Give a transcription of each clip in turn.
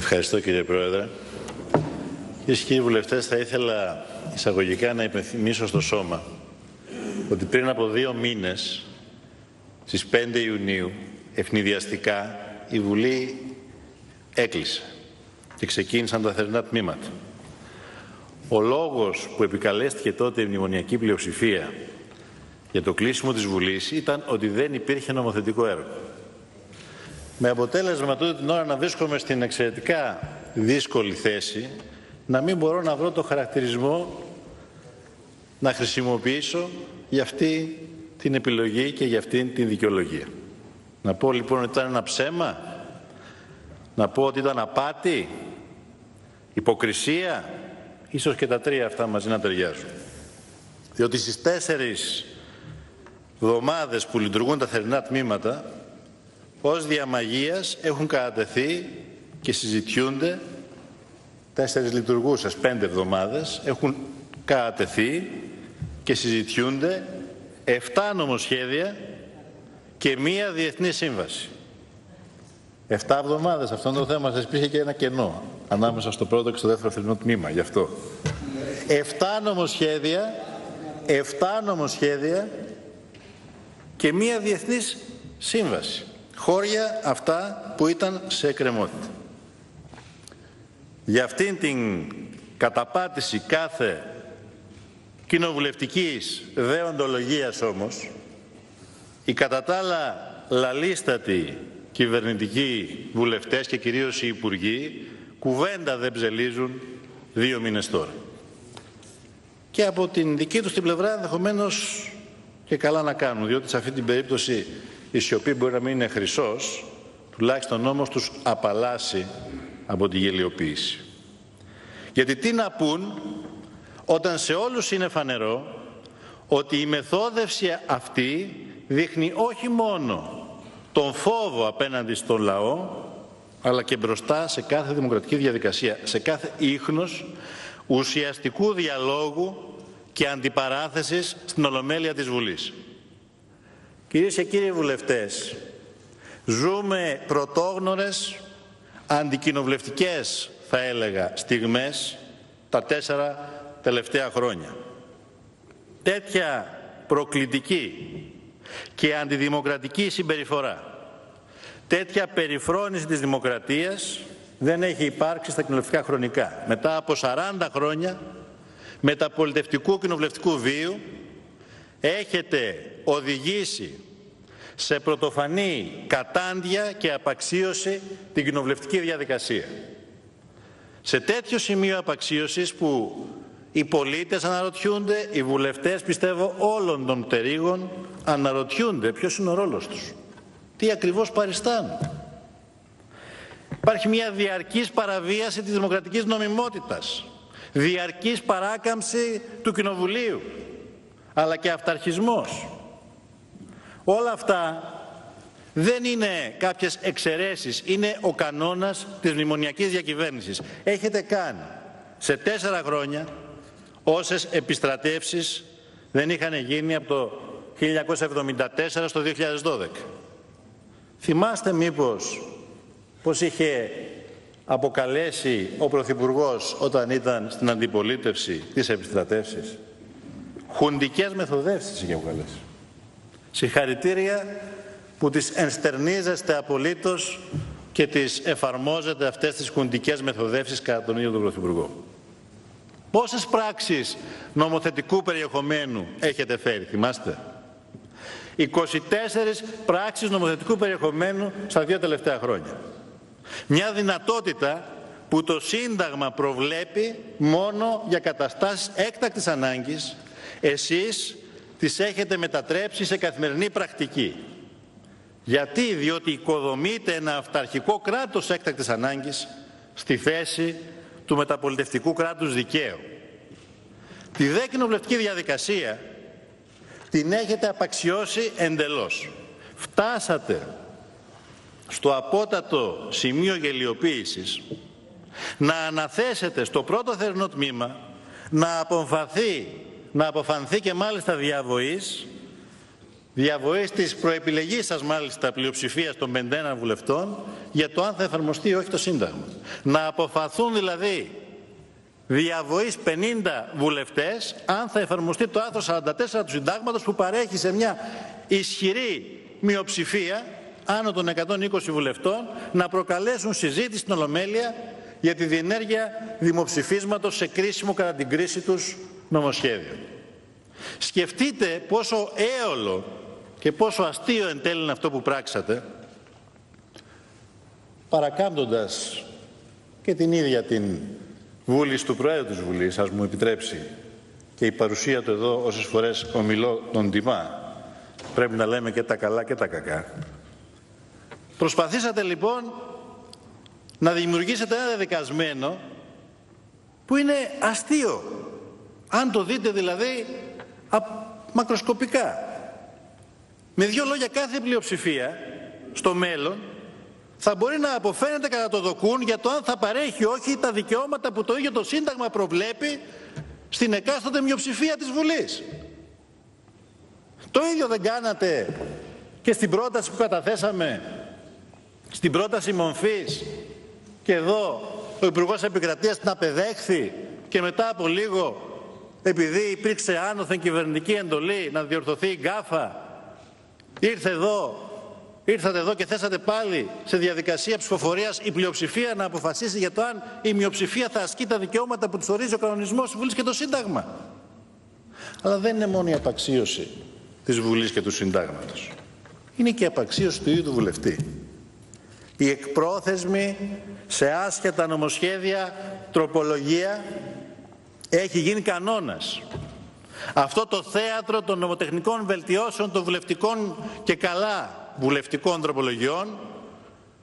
Ευχαριστώ κύριε Πρόεδρε. Κυρίες και κύριοι βουλευτές, θα ήθελα εισαγωγικά να υπενθυμίσω στο Σώμα ότι πριν από 2 μήνες, στις 5 Ιουνίου, ευνηδιαστικά, η Βουλή έκλεισε και ξεκίνησαν τα θερινά τμήματα. Ο λόγος που επικαλέστηκε τότε η μνημονιακή πλειοψηφία για το κλείσιμο της Βουλής ήταν ότι δεν υπήρχε νομοθετικό έργο. Με αποτέλεσμα τότε την ώρα να βρίσκομαι στην εξαιρετικά δύσκολη θέση να μην μπορώ να βρω το χαρακτηρισμό να χρησιμοποιήσω για αυτή την επιλογή και για αυτή την δικαιολογία. Να πω λοιπόν ότι ήταν ένα ψέμα, να πω ότι ήταν απάτη, υποκρισία, ίσως και τα τρία αυτά μαζί να ταιριάζουν. Διότι στις 4 εβδομάδες που λειτουργούν τα θερινά τμήματα, ως διαμαγείας έχουν κατατεθεί και συζητιούνται 4 λειτουργούσες 5 εβδομάδες, έχουν κατατεθεί και συζητιούνται 7 νομοσχέδια και 1 διεθνή σύμβαση. 7 εβδομάδες αυτό είναι το θέμα. Σας υπήρχε και ένα κενό ανάμεσα στο πρώτο και στο δεύτερο θερινό τμήμα, γι' αυτό. 7 νομοσχέδια και 1 διεθνής σύμβαση. Χώρια αυτά που ήταν σε εκκρεμότητα. Για αυτήν την καταπάτηση κάθε κοινοβουλευτικής δεοντολογίας όμως, η κατά τα άλλα λαλίστατη κυβερνητικοί βουλευτές και κυρίως οι υπουργοί κουβέντα δεν ψελίζουν 2 μήνες τώρα. Και από την δική τους την πλευρά ενδεχομένως και καλά να κάνουν, διότι σε αυτή την περίπτωση η σιωπή μπορεί να μην είναι χρυσός, τουλάχιστον όμως τους απαλλάσσει από τη γελιοποίηση. Γιατί τι να πούν όταν σε όλους είναι φανερό ότι η μεθόδευση αυτή δείχνει όχι μόνο τον φόβο απέναντι στον λαό, αλλά και μπροστά σε κάθε δημοκρατική διαδικασία, σε κάθε ίχνος ουσιαστικού διαλόγου και αντιπαράθεσης στην Ολομέλεια της Βουλής. Κυρίες και κύριοι βουλευτές, ζούμε πρωτόγνωρες, αντικοινοβουλευτικές θα έλεγα στιγμές τα 4 τελευταία χρόνια. Τέτοια προκλητική και αντιδημοκρατική συμπεριφορά, τέτοια περιφρόνηση της δημοκρατίας δεν έχει υπάρξει στα κοινοβουλευτικά χρονικά. Μετά από 40 χρόνια μεταπολιτευτικού κοινοβουλευτικού βίου έχετε οδηγήσει σε πρωτοφανή κατάντια και απαξίωση την κοινοβουλευτική διαδικασία. Σε τέτοιο σημείο απαξίωσης που οι πολίτες αναρωτιούνται, οι βουλευτές πιστεύω όλων των πτερίγων αναρωτιούνται ποιος είναι ο ρόλος τους. Τι ακριβώς παριστάνουν. Υπάρχει μια διαρκής παραβίαση της δημοκρατικής νομιμότητας, διαρκής παράκαμψη του Κοινοβουλίου, αλλά και αυταρχισμός. Όλα αυτά δεν είναι κάποιες εξαιρέσεις, είναι ο κανόνας της μνημονιακής διακυβέρνησης. Έχετε κάνει σε 4 χρόνια όσες επιστρατεύσεις δεν είχαν γίνει από το 1974 στο 2012. Θυμάστε μήπως πως είχε αποκαλέσει ο Πρωθυπουργός όταν ήταν στην αντιπολίτευση της επιστρατεύσεις? Χουντικές μεθοδεύσεις είχε αποκαλέσει. Συγχαρητήρια που τις ενστερνίζεστε απολύτως και τις εφαρμόζετε αυτές τις χουντικές μεθοδεύσεις κατά τον ίδιο τον Πρωθυπουργό. Πόσες πράξεις νομοθετικού περιεχομένου έχετε φέρει, θυμάστε? 24 πράξεις νομοθετικού περιεχομένου στα 2 τελευταία χρόνια. Μια δυνατότητα που το Σύνταγμα προβλέπει μόνο για καταστάσεις έκτακτης ανάγκης, εσείς τις έχετε μετατρέψει σε καθημερινή πρακτική. Γιατί? Διότι οικοδομείται ένα αυταρχικό κράτος έκτακτης ανάγκης στη θέση του μεταπολιτευτικού κράτους δικαίου. Τη δε κοινοβουλευτική διαδικασία την έχετε απαξιώσει εντελώς. Φτάσατε στο απότατο σημείο γελιοποίησης να αναθέσετε στο πρώτο θερινό τμήμα να αποφανθεί και μάλιστα διαβοής διαβοής της προεπιλεγής σας μάλιστα πλειοψηφίας των 51 βουλευτών για το αν θα εφαρμοστεί ή όχι το Σύνταγμα. Να αποφαθούν δηλαδή διαβοής 50 βουλευτές αν θα εφαρμοστεί το άρθρο 44 του Συντάγματος που παρέχει σε μια ισχυρή μειοψηφία άνω των 120 βουλευτών να προκαλέσουν συζήτηση στην Ολομέλεια για τη διενέργεια δημοψηφίσματος σε κρίσιμο κατά την κρίση τους νομοσχέδιο. Σκεφτείτε πόσο έολο και πόσο αστείο εν τέλει είναι αυτό που πράξατε, παρακάμπτοντας και την ίδια την βούληση του Προέδρου της Βουλής, ας μου επιτρέψει, και η παρουσία του εδώ όσες φορές ομιλώ τον τιμά, πρέπει να λέμε και τα καλά και τα κακά. Προσπαθήσατε λοιπόν να δημιουργήσετε ένα δεδικασμένο που είναι αστείο, αν το δείτε δηλαδή μακροσκοπικά. Με δύο λόγια, κάθε πλειοψηφία στο μέλλον θα μπορεί να αποφαίνεται κατά το δοκούν για το αν θα παρέχει όχι τα δικαιώματα που το ίδιο το Σύνταγμα προβλέπει στην εκάστοτε μειοψηφία της Βουλής. Το ίδιο δεν κάνατε και στην πρόταση που καταθέσαμε, στην πρόταση μορφής, και εδώ ο Υπουργός Επικρατείας την απεδέχθη και μετά από λίγο, επειδή υπήρξε άνωθεν κυβερνητική εντολή να διορθωθεί η γκάφα, ήρθατε εδώ και θέσατε πάλι σε διαδικασία ψηφοφορίας η πλειοψηφία να αποφασίσει για το αν η μειοψηφία θα ασκεί τα δικαιώματα που τους ορίζει ο κανονισμός της Βουλής και το Σύνταγμα. Αλλά δεν είναι μόνο η απαξίωση της Βουλής και του Συντάγματος. Είναι και η απαξίωση του ίδιου του βουλευτή. Η εκπρόθεσμη σε άσχετα νομοσχέδια τροπολογία έχει γίνει κανόνας. Αυτό το θέατρο των νομοτεχνικών βελτιώσεων των βουλευτικών και καλά βουλευτικών τροπολογιών,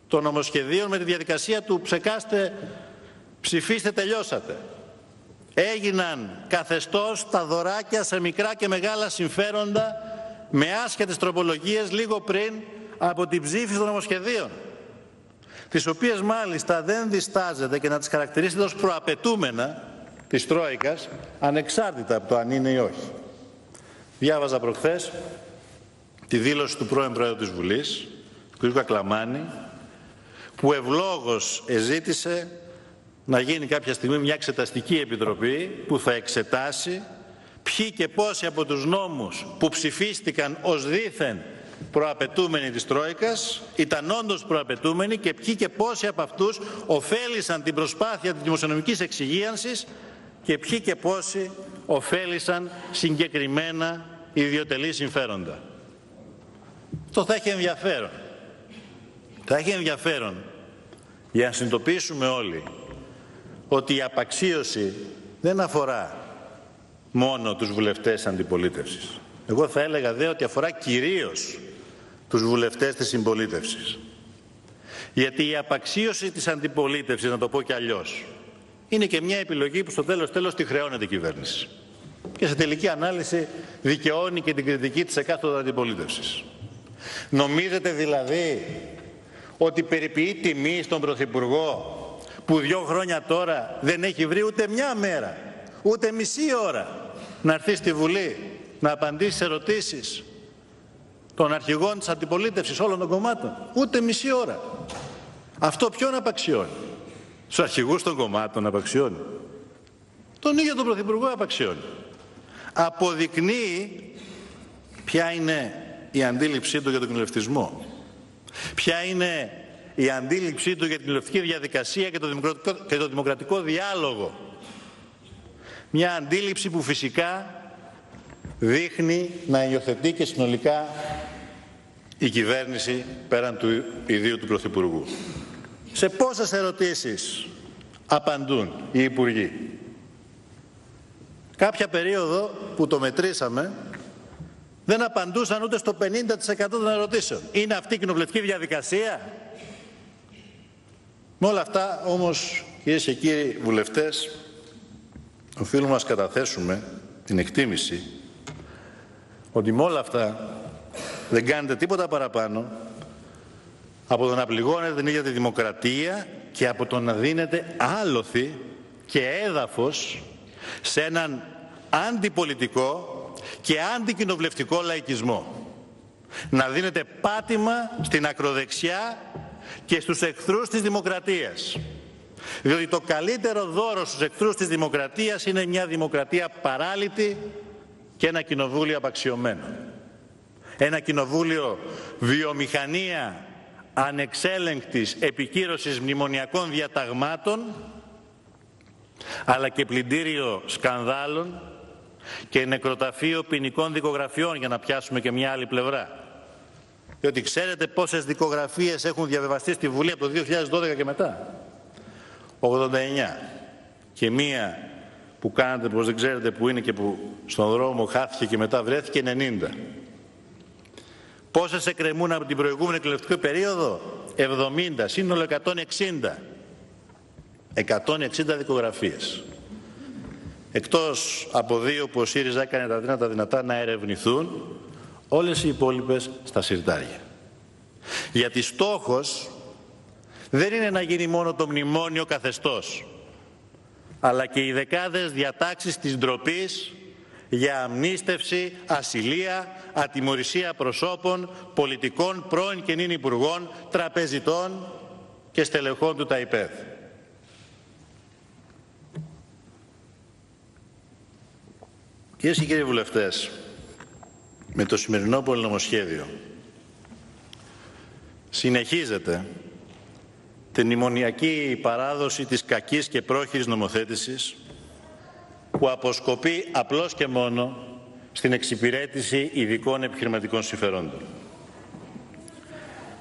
των νομοσχεδίων με τη διαδικασία του ψεκάστε, ψηφίστε, τελειώσατε, έγιναν καθεστώς τα δωράκια σε μικρά και μεγάλα συμφέροντα με άσχετες τροπολογίες λίγο πριν από την ψήφιση των νομοσχεδίων, τις οποίες μάλιστα δεν διστάζεται και να τις χαρακτηρίσετε ως προαπαιτούμενα της Τρόικας, ανεξάρτητα από το αν είναι ή όχι. Διάβαζα προχθές τη δήλωση του πρώην Πρόεδρου της Βουλής, του κ. Κακλαμάνη, που ευλόγως εζήτησε να γίνει κάποια στιγμή μια εξεταστική επιτροπή που θα εξετάσει ποιοι και πόσοι από τους νόμους που ψηφίστηκαν ως δήθεν προαπαιτούμενοι της Τρόικας ήταν όντως προαπαιτούμενοι και ποιοι και πόσοι από αυτούς ωφέλησαν την προσπάθεια της δημοσιονομικής εξυγίανσης και ποιοι και πόσοι ωφέλησαν συγκεκριμένα ιδιωτελή συμφέροντα. Αυτό θα έχει ενδιαφέρον. Θα έχει ενδιαφέρον για να συνειδητοποιήσουμε όλοι ότι η απαξίωση δεν αφορά μόνο τους βουλευτές αντιπολίτευσης. Εγώ θα έλεγα δε ότι αφορά κυρίως τους βουλευτές της συμπολίτευσης. Γιατί η απαξίωση της αντιπολίτευσης, να το πω κι αλλιώς, είναι και μια επιλογή που στο τέλος τη χρεώνεται η κυβέρνηση. Και σε τελική ανάλυση δικαιώνει και την κριτική της εκάστοτε αντιπολίτευσης. Νομίζετε δηλαδή ότι περιποιεί τιμή στον Πρωθυπουργό που 2 χρόνια τώρα δεν έχει βρει ούτε μια μέρα, ούτε μισή ώρα να έρθει στη Βουλή να απαντήσει σε ερωτήσεις των αρχηγών της αντιπολίτευσης όλων των κομμάτων? Ούτε μισή ώρα. Αυτό ποιον απαξιώνει? Στους αρχηγούς των κομμάτων απαξιώνει? Τον ίδιο τον Πρωθυπουργό απαξιώνει. Αποδεικνύει ποια είναι η αντίληψή του για τον κοινοβουλευτισμό, ποια είναι η αντίληψή του για την κοινοβουλευτική διαδικασία και το δημοκρατικό διάλογο. Μια αντίληψη που φυσικά δείχνει να υιοθετεί και συνολικά η κυβέρνηση πέραν του ιδίου του Πρωθυπουργού. Σε πόσες ερωτήσεις απαντούν οι υπουργοί? Κάποια περίοδο που το μετρήσαμε δεν απαντούσαν ούτε στο 50% των ερωτήσεων. Είναι αυτή η κοινοβουλευτική διαδικασία? Με όλα αυτά όμως, κυρίες και κύριοι βουλευτές, οφείλουμε να σας καταθέσουμε την εκτίμηση ότι με όλα αυτά δεν κάνετε τίποτα παραπάνω από το να πληγώνετε την ίδια τη δημοκρατία και από το να δίνετε άλοθη και έδαφος σε έναν αντιπολιτικό και αντικοινοβουλευτικό λαϊκισμό. να δίνετε πάτημα στην ακροδεξιά και στους εχθρούς της δημοκρατίας. Διότι το καλύτερο δώρο στους εχθρούς της δημοκρατίας είναι μια δημοκρατία παράλυτη και ένα κοινοβούλιο απαξιωμένο. Ένα κοινοβούλιο βιομηχανία ανεξέλεγκτης επικύρωσης μνημονιακών διαταγμάτων, αλλά και πλυντήριο σκανδάλων και νεκροταφείο ποινικών δικογραφιών, για να πιάσουμε και μια άλλη πλευρά. Διότι ξέρετε πόσες δικογραφίες έχουν διαβεβαστεί στη Βουλή από το 2012 και μετά. 89. Και μία που κάνατε πως δεν ξέρετε που είναι και που στον δρόμο χάθηκε και μετά βρέθηκε, 90. Πόσες εκκρεμούν από την προηγούμενη εκλογική περίοδο? 70, σύνολο 160. 160 δικογραφίες. Εκτός από δύο που ο ΣΥΡΙΖΑ έκανε τα δυνατά να ερευνηθούν, όλες οι υπόλοιπες στα συρτάρια. Γιατί στόχος δεν είναι να γίνει μόνο το μνημόνιο καθεστώς, αλλά και οι δεκάδες διατάξεις της ντροπής για αμνίστευση, ασυλία, ατιμωρησία προσώπων, πολιτικών, πρώην και νυν υπουργών, τραπεζιτών και στελεχών του ΤΑΙΠΕΔ. Κυρίες και κύριοι βουλευτές, με το σημερινό πολυνομοσχέδιο συνεχίζεται την μνημονιακή παράδοση της κακής και πρόχειρης νομοθέτησης που αποσκοπεί απλώς και μόνο στην εξυπηρέτηση ειδικών επιχειρηματικών συμφερόντων.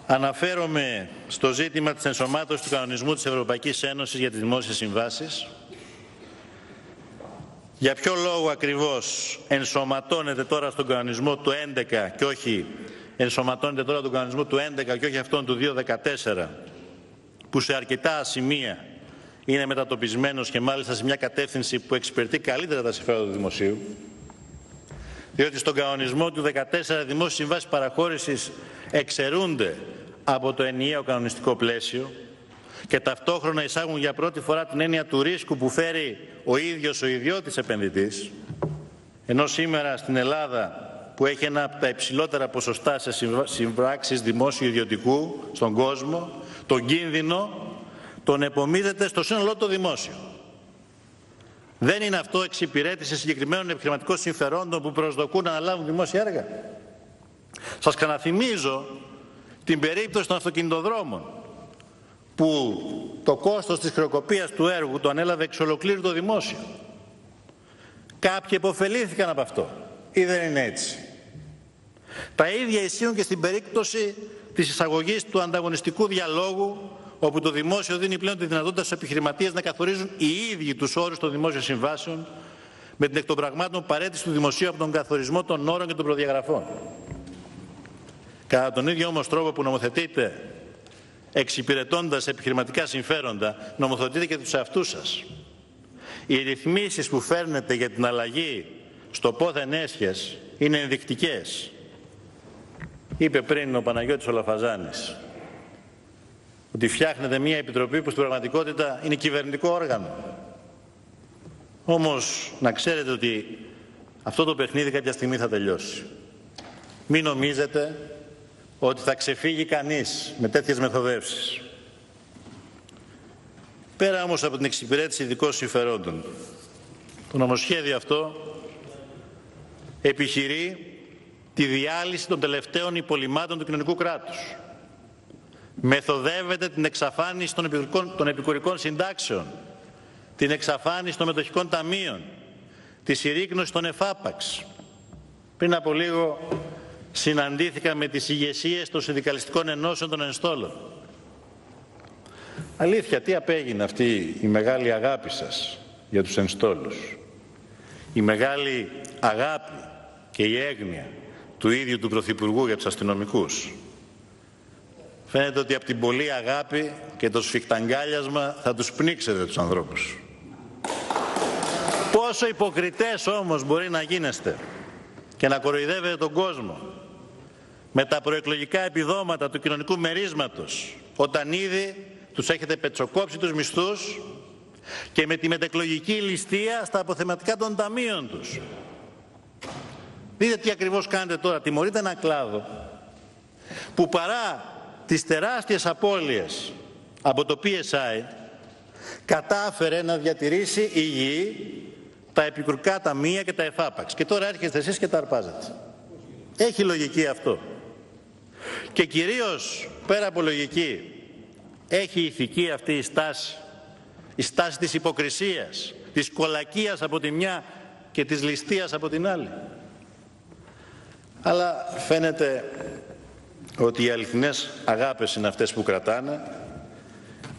Αναφέρομαι στο ζήτημα της ενσωμάτωσης του κανονισμού της Ευρωπαϊκής Ένωσης για τις δημόσιες συμβάσεις. Για ποιο λόγο ακριβώς ενσωματώνεται τώρα στον κανονισμό του 11 και όχι αυτόν του 2014, που σε αρκετά σημεία είναι μετατοπισμένος και μάλιστα σε μια κατεύθυνση που εξυπηρετεί καλύτερα τα συμφέροντα του δημοσίου? Διότι στον κανονισμό του 14 δημόσιες συμβάσεις παραχώρησης εξαιρούνται από το ενιαίο κανονιστικό πλαίσιο και ταυτόχρονα εισάγουν για πρώτη φορά την έννοια του ρίσκου που φέρει ο ίδιος ο ιδιώτης επενδυτής, ενώ σήμερα στην Ελλάδα, που έχει ένα από τα υψηλότερα ποσοστά σε συμβράξεις δημόσιου ιδιωτικού στον κόσμο, τον κίνδυνο τον επομίζεται στο σύνολό το δημόσιο. Δεν είναι αυτό εξυπηρέτηση συγκεκριμένων επιχειρηματικών συμφερόντων που προσδοκούν να αναλάβουν δημόσια έργα? Σας ξαναθυμίζω την περίπτωση των αυτοκινητοδρόμων, που το κόστος της χρεοκοπίας του έργου το ανέλαβε εξ ολοκλήρου το δημόσιο. Κάποιοι επωφελήθηκαν από αυτό, ή δεν είναι έτσι? Τα ίδια ισχύουν και στην περίπτωση της εισαγωγής του ανταγωνιστικού διαλόγου, όπου το δημόσιο δίνει πλέον τη δυνατότητα στους επιχειρηματίες να καθορίζουν οι ίδιοι τους όρους των δημόσιων συμβάσεων, με την εκ των πραγμάτων παραίτηση του δημοσίου από τον καθορισμό των όρων και των προδιαγραφών. Κατά τον ίδιο όμως τρόπο που νομοθετείτε εξυπηρετώντας επιχειρηματικά συμφέροντα, νομοθετείτε και τους εαυτούς σας. Οι ρυθμίσεις που φέρνετε για την αλλαγή στο πόθεν έσχες είναι ενδεικτικές. Είπε πριν ο Παναγιώτης Ολαφαζάνης ότι φτιάχνεται μια επιτροπή που στην πραγματικότητα είναι κυβερνητικό όργανο. Όμως να ξέρετε ότι αυτό το παιχνίδι κάποια στιγμή θα τελειώσει. Μην νομίζετε ότι θα ξεφύγει κανείς με τέτοιες μεθοδεύσεις. Πέρα όμως από την εξυπηρέτηση ειδικών συμφερόντων, το νομοσχέδιο αυτό επιχειρεί τη διάλυση των τελευταίων υπολειμμάτων του κοινωνικού κράτους. Μεθοδεύεται την εξαφάνιση των επικουρικών συντάξεων, την εξαφάνιση των μετοχικών ταμείων, τη συρρίκνωση των εφάπαξ. Πριν από λίγο συναντήθηκα με τις ηγεσίες των συνδικαλιστικών ενώσεων των ενστόλων. Αλήθεια, τι απέγινε αυτή η μεγάλη αγάπη σας για τους ενστόλους? Η μεγάλη αγάπη και η έγνοια του ίδιου του Πρωθυπουργού για τους αστυνομικούς. Φαίνεται ότι από την πολλή αγάπη και το σφιχταγκάλιασμα θα τους πνίξετε τους ανθρώπους. Πόσο υποκριτές όμως μπορεί να γίνεστε και να κοροϊδεύετε τον κόσμο με τα προεκλογικά επιδόματα του κοινωνικού μερίσματος, όταν ήδη τους έχετε πετσοκόψει τους μισθούς, και με τη μετεκλογική ληστεία στα αποθεματικά των ταμείων τους. Δείτε τι ακριβώς κάνετε τώρα. Τιμωρείτε ένα κλάδο που παρά τις τεράστιες απώλειες από το PSI κατάφερε να διατηρήσει υγιή τα επικουρικά ταμεία και τα εφάπαξ. Και τώρα έρχεστε εσείς και τα αρπάζετε. Έχει λογική αυτό. Και κυρίως, πέρα από λογική, έχει ηθική αυτή η στάση. Η στάση της υποκρισίας, της κολακίας από τη μια και της ληστείας από την άλλη. Αλλά φαίνεται ότι οι αληθινές αγάπες είναι αυτές που κρατάνε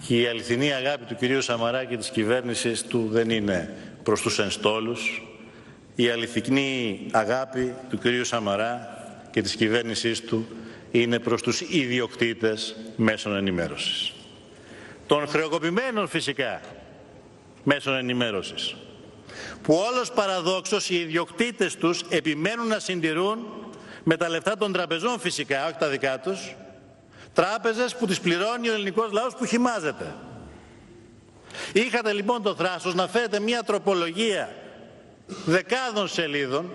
και η αληθινή αγάπη του κυρίου Σαμαρά και της κυβέρνησης του δεν είναι προς τους ενστόλους. Η αληθινή αγάπη του κυρίου Σαμαρά και της κυβέρνησής του είναι προς τους ιδιοκτήτες μέσων ενημέρωσης. Των χρεοκοπημένων φυσικά μέσων ενημέρωσης, που όλος παραδόξως οι ιδιοκτήτες τους επιμένουν να συντηρούν με τα λεφτά των τραπεζών φυσικά, όχι τα δικά τους, τράπεζες που τις πληρώνει ο ελληνικός λαός που χυμάζεται. Είχατε λοιπόν το θράσος να φέρετε μια τροπολογία δεκάδων σελίδων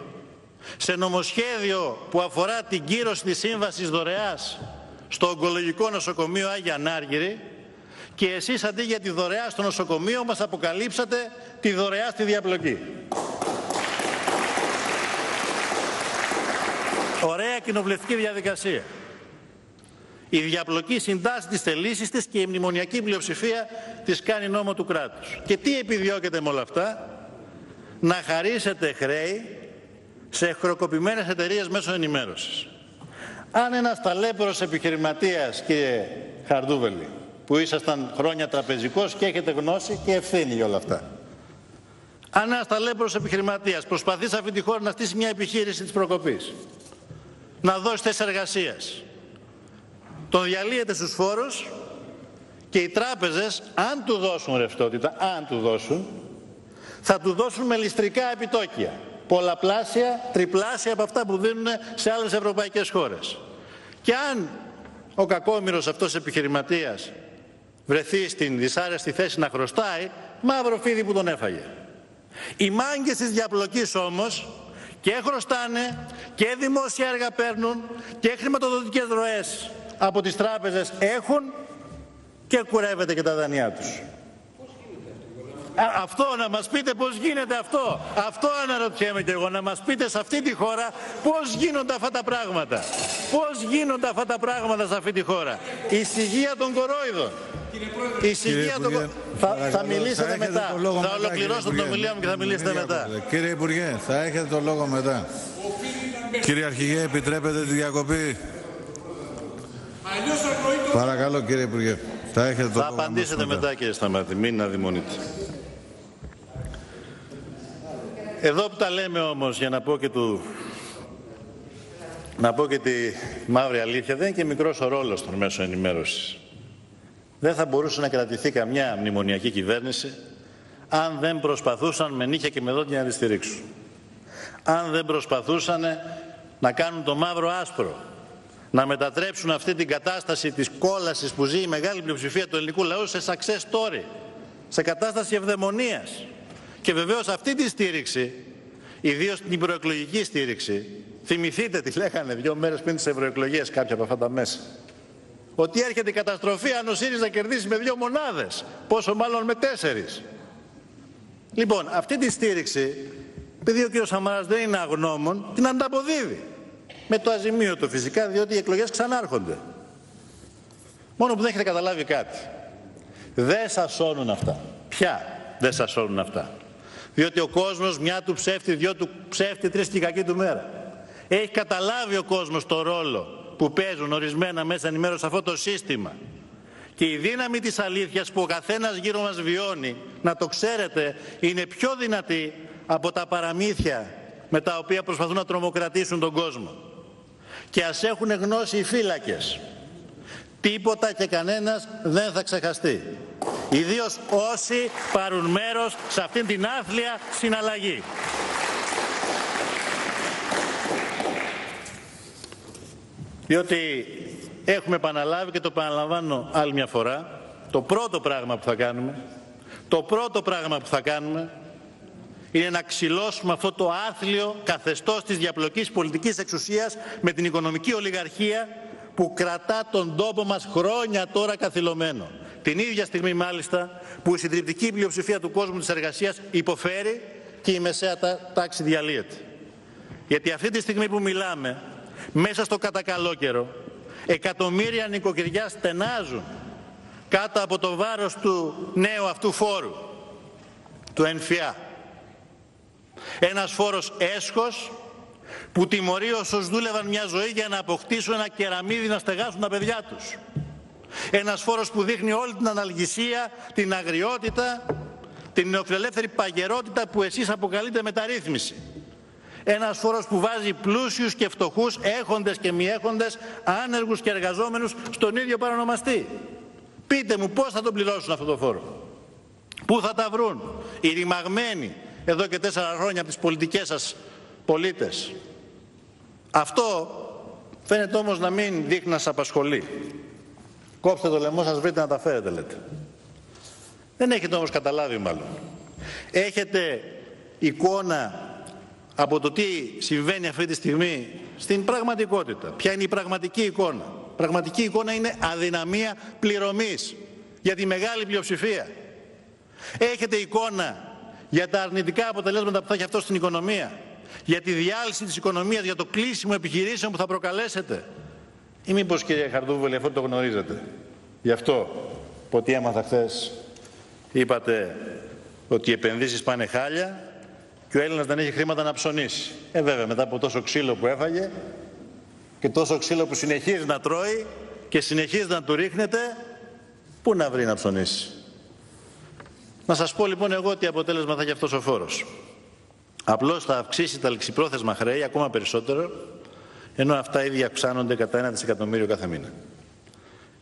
σε νομοσχέδιο που αφορά την κύρωση της σύμβασης δωρεάς στο Ογκολογικό Νοσοκομείο Άγια Ανάργυρη, και εσείς αντί για τη δωρεά στο νοσοκομείο μας αποκαλύψατε τη δωρεά στη διαπλοκή. Ωραία κοινοβουλευτική διαδικασία. Η διαπλοκή συντάσσει τις θελήσεις της και η μνημονιακή πλειοψηφία της κάνει νόμο του κράτους. Και τι επιδιώκεται με όλα αυτά? Να χαρίσετε χρέη σε χρεοκοπημένες εταιρείες μέσω ενημέρωσης. Αν ένας ταλέπωρος επιχειρηματίας, κύριε Χαρδούβελη, που ήσασταν χρόνια τραπεζικός και έχετε γνώση και ευθύνη για όλα αυτά. Αν ένας ταλέπωρος επιχειρηματίας προσπαθεί σε αυτή τη χώρα να στήσει μια επιχείρηση της προκοπής, να δώσει θέσεις εργασίας, τον διαλύεται στους φόρους και οι τράπεζες, αν του δώσουν ρευστότητα, αν του δώσουν, θα του δώσουν με ληστρικά επιτόκια, πολλαπλάσια, τριπλάσια από αυτά που δίνουν σε άλλες ευρωπαϊκές χώρες. Και αν ο κακόμοιρος αυτός επιχειρηματίας βρεθεί στην δυσάρεστη θέση να χρωστάει, μαύρο φίδι που τον έφαγε. Οι μάγκες της διαπλοκής όμως και χρωστάνε και δημόσια έργα παίρνουν και χρηματοδοτικές ροές από τις τράπεζες έχουν και κουρεύεται και τα δανειά τους. Πώς γίνεται αυτό, να μας πείτε πώς γίνεται αυτό? Αυτό αναρωτιέμαι και εγώ, να μας πείτε σε αυτή τη χώρα πώς γίνονται αυτά τα πράγματα. Πώς γίνονται αυτά τα πράγματα σε αυτή τη χώρα? Η σιγεία των κορόιδων. Θα μιλήσετε μετά. Θα ολοκληρώσω την ομιλία μου και θα μιλήσετε μετά. Κύριε Υπουργέ, θα έχετε το λόγο μετά. Κύριε Αρχηγέ, επιτρέπετε τη διακοπή? Παρακαλώ, κύριε Υπουργέ. Θα έχετε το λόγο. Θα απαντήσετε μετά, κύριε Σταμάτη. Μην αδειμονείτε. Εδώ που τα λέμε όμως, για να πω και τη μαύρη αλήθεια, δεν είναι και μικρός ο ρόλος των μέσων ενημέρωσης. Δεν θα μπορούσε να κρατηθεί καμιά μνημονιακή κυβέρνηση αν δεν προσπαθούσαν με νύχια και με δόντια να τη στηρίξουν. Αν δεν προσπαθούσαν να κάνουν το μαύρο άσπρο, να μετατρέψουν αυτή την κατάσταση της κόλασης που ζει η μεγάλη πλειοψηφία του ελληνικού λαού σε success story, σε κατάσταση ευδαιμονίας. Και βεβαίως αυτή τη στήριξη, ιδίως την προεκλογική στήριξη, θυμηθείτε τι λέγανε 2 μέρες πριν τις ευρωεκλογές κάποια από αυτά τα μέσα. Ότι έρχεται η καταστροφή αν ο ΣΥΡΙΖΑ κερδίσει με 2 μονάδες, πόσο μάλλον με 4. Λοιπόν, αυτή τη στήριξη, επειδή ο κ. Σαμαράς δεν είναι αγνώμων, την ανταποδίδει. Με το αζημίωτο φυσικά, διότι οι εκλογές ξανάρχονται. Μόνο που δεν έχετε καταλάβει κάτι. Δεν σας σώνουν αυτά. Πια δεν σας σώνουν αυτά? Διότι ο κόσμος, μια του ψεύτη, 2 του ψεύτη, 3 και η κακή του μέρα. Έχει καταλάβει ο κόσμος το ρόλο που παίζουν ορισμένα μέσα ενημέρωση σε αυτό το σύστημα. Και η δύναμη της αλήθειας που ο καθένας γύρω μας βιώνει, να το ξέρετε, είναι πιο δυνατή από τα παραμύθια με τα οποία προσπαθούν να τρομοκρατήσουν τον κόσμο. Και ας έχουν γνώση οι φύλακες, τίποτα και κανένας δεν θα ξεχαστεί. Ιδίως όσοι πάρουν μέρος σε αυτήν την άθλια συναλλαγή. Διότι έχουμε επαναλάβει και το επαναλαμβάνω άλλη μια φορά, το πρώτο πράγμα που θα κάνουμε είναι να ξυλώσουμε αυτό το άθλιο καθεστώς της διαπλοκής πολιτικής εξουσίας με την οικονομική ολιγαρχία που κρατά τον τόπο μας χρόνια τώρα καθυλωμένο. Την ίδια στιγμή μάλιστα που η συντριπτική πλειοψηφία του κόσμου της εργασίας υποφέρει και η μεσαία τάξη διαλύεται. Γιατί αυτή τη στιγμή που μιλάμε, μέσα στο κατακαλό καιρό, εκατομμύρια νοικοκυριά στενάζουν κάτω από το βάρος του νέου αυτού φόρου, του ΕΝΦΙΑ. Ένας φόρος έσχος που τιμωρεί όσους δούλευαν μια ζωή για να αποκτήσουν ένα κεραμίδι να στεγάσουν τα παιδιά τους. Ένας φόρος που δείχνει όλη την αναλγησία, την αγριότητα, την νεοφιλελεύθερη παγερότητα που εσείς αποκαλείτε μεταρρύθμιση. Ένας φόρος που βάζει πλούσιους και φτωχούς, έχοντες και μη έχοντες, άνεργους και εργαζόμενους στον ίδιο παρονομαστή. Πείτε μου πώς θα τον πληρώσουν αυτό το φόρο. Πού θα τα βρουν οι ρημαγμένοι εδώ και 4 χρόνια από τις πολιτικές σας πολίτες. Αυτό φαίνεται όμως να μην δείχνει να σας απασχολεί. Κόψτε το λαιμό σας, βρείτε να τα φέρετε, λέτε. Δεν έχετε όμως καταλάβει μάλλον. Έχετε εικόνα από το τι συμβαίνει αυτή τη στιγμή στην πραγματικότητα. Ποια είναι η πραγματική εικόνα. Η πραγματική εικόνα είναι αδυναμία πληρωμής για τη μεγάλη πλειοψηφία. Έχετε εικόνα για τα αρνητικά αποτελέσματα που θα έχει αυτό στην οικονομία, για τη διάλυση της οικονομίας, για το κλείσιμο επιχειρήσεων που θα προκαλέσετε. Ή μήπως, κυρία Χαρδούβελη, αυτό το γνωρίζετε. Γι' αυτό που ό,τι έμαθα χθες, είπατε ότι οι επενδύσεις πάνε χάλια και ο Έλληνας δεν έχει χρήματα να ψωνίσει. Βέβαια, μετά από τόσο ξύλο που έφαγε και τόσο ξύλο που συνεχίζει να τρώει και συνεχίζει να του ρίχνεται, πού να βρει να ψωνίσει. Να σας πω λοιπόν εγώ τι αποτέλεσμα θα έχει αυτός ο φόρος. Απλώς θα αυξήσει τα ληξιπρόθεσμα χρέη ακόμα περισσότερο, ενώ αυτά ήδη αυξάνονται κατά 1 δισεκατομμύριο κάθε μήνα.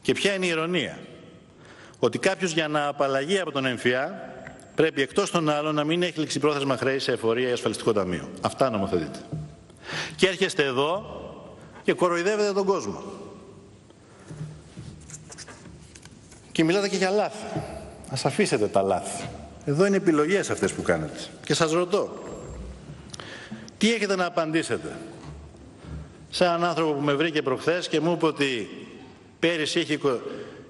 Και ποια είναι η ειρωνία? Ότι κάποιος για να απαλλαγεί από τον ΕΝΦΙΑ πρέπει εκτός των άλλων να μην έχει ληξιπρόθεσμα χρέη σε εφορία ή ασφαλιστικό ταμείο. Αυτά νομοθετείτε. Και έρχεστε εδώ και κοροϊδεύετε τον κόσμο. Και μιλάτε και για λάθη. Ας αφήσετε τα λάθη. Εδώ είναι επιλογές αυτές που κάνετε. Και σας ρωτώ, τι έχετε να απαντήσετε σε έναν άνθρωπο που με βρήκε προχθές και μου είπε ότι πέρυσι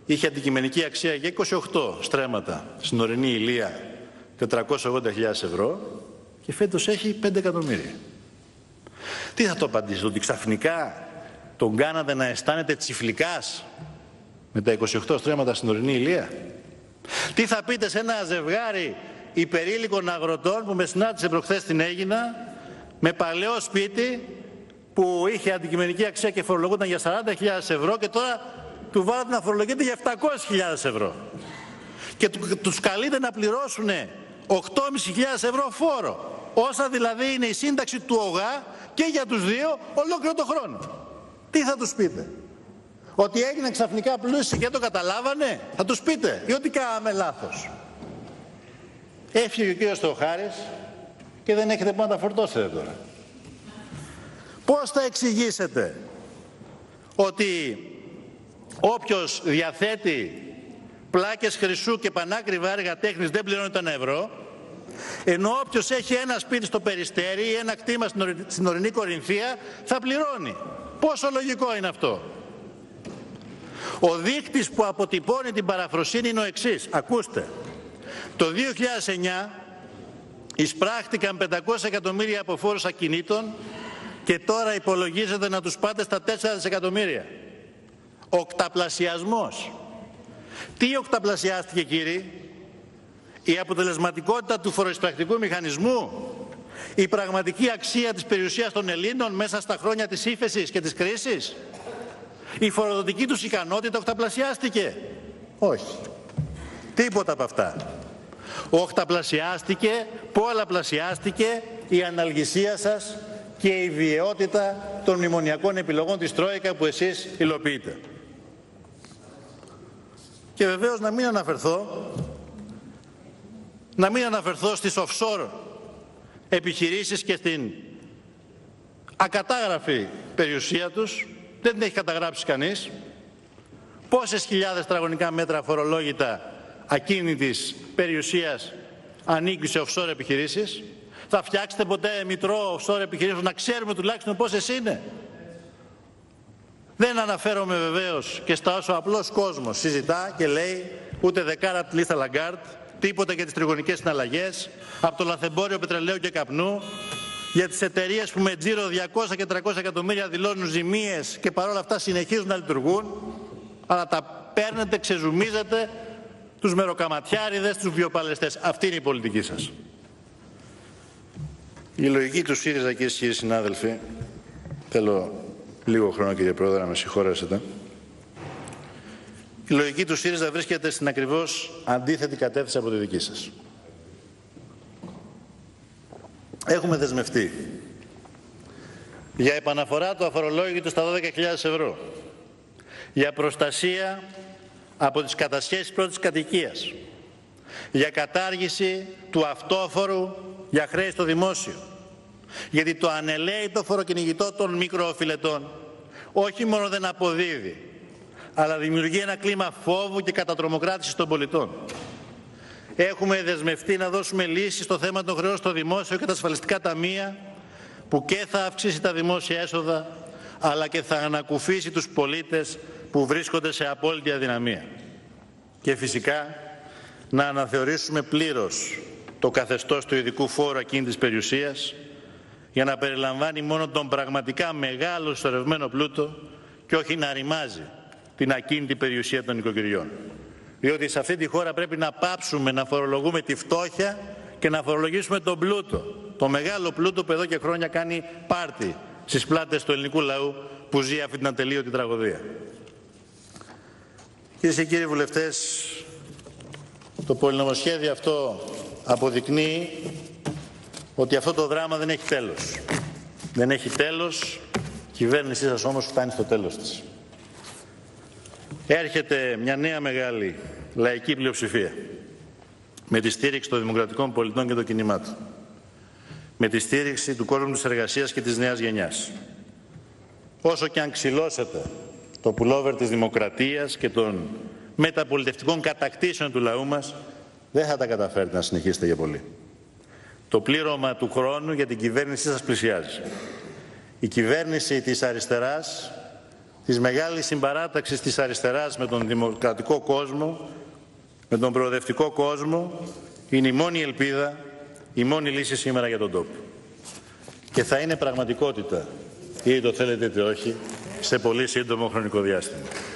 είχε αντικειμενική αξία για 28 στρέμματα στην ορεινή Ηλία 480.000 ευρώ και φέτος έχει 5 εκατομμύρια. Τι θα το απαντήσετε, ότι ξαφνικά τον κάνατε να αισθάνεται τσιφλικάς με τα 28 στρέμματα στην ορεινή Ηλία? Τι θα πείτε σε ένα ζευγάρι υπερήλικων αγροτών που με συνάντησε προχθές στην Αίγινα με παλαιό σπίτι που είχε αντικειμενική αξία και φορολογούνταν για 40.000 ευρώ και τώρα του βάλατε να φορολογείται για 700.000 ευρώ και τους καλείτε να πληρώσουν 8.500 ευρώ φόρο, όσα δηλαδή είναι η σύνταξη του ΟΓΑ και για τους δύο ολόκληρο το χρόνο? Τι θα τους πείτε? Ότι έγιναν ξαφνικά πλούσιοι και το καταλάβανε, θα τους πείτε? Ή ότι κάναμε λάθος? Έφυγε ο κύριος Θεοχάρης και δεν έχετε πού να τα φορτώσετε τώρα. Πώς θα εξηγήσετε ότι όποιος διαθέτει πλάκες χρυσού και πανάκριβα έργα τέχνης δεν πληρώνει το 1 ευρώ, ενώ όποιος έχει ένα σπίτι στο Περιστέρι ή ένα κτήμα στην ορεινή Κορινθία θα πληρώνει? Πόσο λογικό είναι αυτό? Ο δείκτης που αποτυπώνει την παραφροσύνη είναι ο εξής. Ακούστε. Το 2009 εισπράχτηκαν 500 εκατομμύρια από φόρους ακινήτων και τώρα υπολογίζεται να τους πάτε στα 4 δισεκατομμύρια. Οκταπλασιασμός. Τι οκταπλασιάστηκε, κύριε? Η αποτελεσματικότητα του φοροεισπρακτικού μηχανισμού? Η πραγματική αξία της περιουσίας των Ελλήνων μέσα στα χρόνια της ύφεσης και της κρίσης? Η φοροδοτική τους ικανότητα οκταπλασιάστηκε? Όχι. Τίποτα από αυτά. Οκταπλασιάστηκε, πολλαπλασιάστηκε η αναλγησία σας και η βιαιότητα των μνημονιακών επιλογών της Τρόικα που εσείς υλοποιείτε. Και βεβαίως να μην αναφερθώ στις offshore επιχειρήσεις και στην ακατάγραφη περιουσία τους. Δεν την έχει καταγράψει κανείς. Πόσες χιλιάδες τετραγωνικά μέτρα φορολόγητα ακίνητης περιουσίας ανήκει σε offshore επιχειρήσεις? Θα φτιάξετε ποτέ μητρό offshore επιχειρήσεων να ξέρουμε τουλάχιστον πόσες είναι? Δεν αναφέρομαι βεβαίως και στα όσο απλός κόσμος συζητά και λέει ούτε δεκάρα τη λίστα Λαγκάρτ, τίποτα για τις τριγωνικές συναλλαγές, από το λαθεμπόριο πετρελαίου και καπνού, για τις εταιρείες που με τζίρο 200 και 300 εκατομμύρια δηλώνουν ζημίες και παρόλα αυτά συνεχίζουν να λειτουργούν, αλλά τα παίρνετε, ξεζουμίζετε τους μεροκαματιάριδες, τους βιοπαλαιστές. Αυτή είναι η πολιτική σας. Η λογική του ΣΥΡΙΖΑ, κυρίες και κύριοι συνάδελφοι, θέλω λίγο χρόνο, κύριε Πρόεδρε, να με συγχωρέσετε. Η λογική του ΣΥΡΙΖΑ βρίσκεται στην ακριβώς αντίθετη κατεύθυνση από τη δική σας. Έχουμε δεσμευτεί για επαναφορά του αφορολόγητου στα 12.000 ευρώ, για προστασία από τις κατασχέσεις πρώτης κατοικίας, για κατάργηση του αυτόφορου για χρέη στο δημόσιο, γιατί το ανελαίητο φοροκυνηγητό των μικροοφιλετών όχι μόνο δεν αποδίδει, αλλά δημιουργεί ένα κλίμα φόβου και κατατρομοκράτησης των πολιτών. Έχουμε δεσμευτεί να δώσουμε λύσεις στο θέμα των χρεών στο δημόσιο και τα ασφαλιστικά ταμεία, που και θα αυξήσει τα δημόσια έσοδα, αλλά και θα ανακουφίσει τους πολίτες που βρίσκονται σε απόλυτη αδυναμία. Και φυσικά να αναθεωρήσουμε πλήρως το καθεστώς του ειδικού φόρου ακίνητης περιουσίας, για να περιλαμβάνει μόνο τον πραγματικά μεγάλο σωρευμένο πλούτο και όχι να ρημάζει την ακίνητη περιουσία των οικοκυριών. Διότι σε αυτή τη χώρα πρέπει να πάψουμε να φορολογούμε τη φτώχεια και να φορολογήσουμε τον πλούτο. Το μεγάλο πλούτο που εδώ και χρόνια κάνει πάρτι στις πλάτες του ελληνικού λαού που ζει αυτή την ατελείωτη τραγωδία. Κυρίες και κύριοι βουλευτές, το πολυνομοσχέδιο αυτό αποδεικνύει ότι αυτό το δράμα δεν έχει τέλος. Δεν έχει τέλος, η κυβέρνησή σας όμως φτάνει στο τέλος της. Έρχεται μια νέα μεγάλη λαϊκή πλειοψηφία με τη στήριξη των δημοκρατικών πολιτών και των κινημάτων, με τη στήριξη του κόσμου της εργασίας και της νέας γενιάς. Όσο και αν ξυλώσετε το πουλόβερ της δημοκρατίας και των μεταπολιτευτικών κατακτήσεων του λαού μας, δεν θα τα καταφέρετε να συνεχίσετε για πολύ. Το πλήρωμα του χρόνου για την κυβέρνησή σας πλησιάζει. Η κυβέρνηση της αριστεράς, της μεγάλης συμπαράταξης της αριστεράς με τον δημοκρατικό κόσμο, με τον προοδευτικό κόσμο, είναι η μόνη ελπίδα, η μόνη λύση σήμερα για τον τόπο. Και θα είναι πραγματικότητα, είτε το θέλετε είτε όχι, σε πολύ σύντομο χρονικό διάστημα.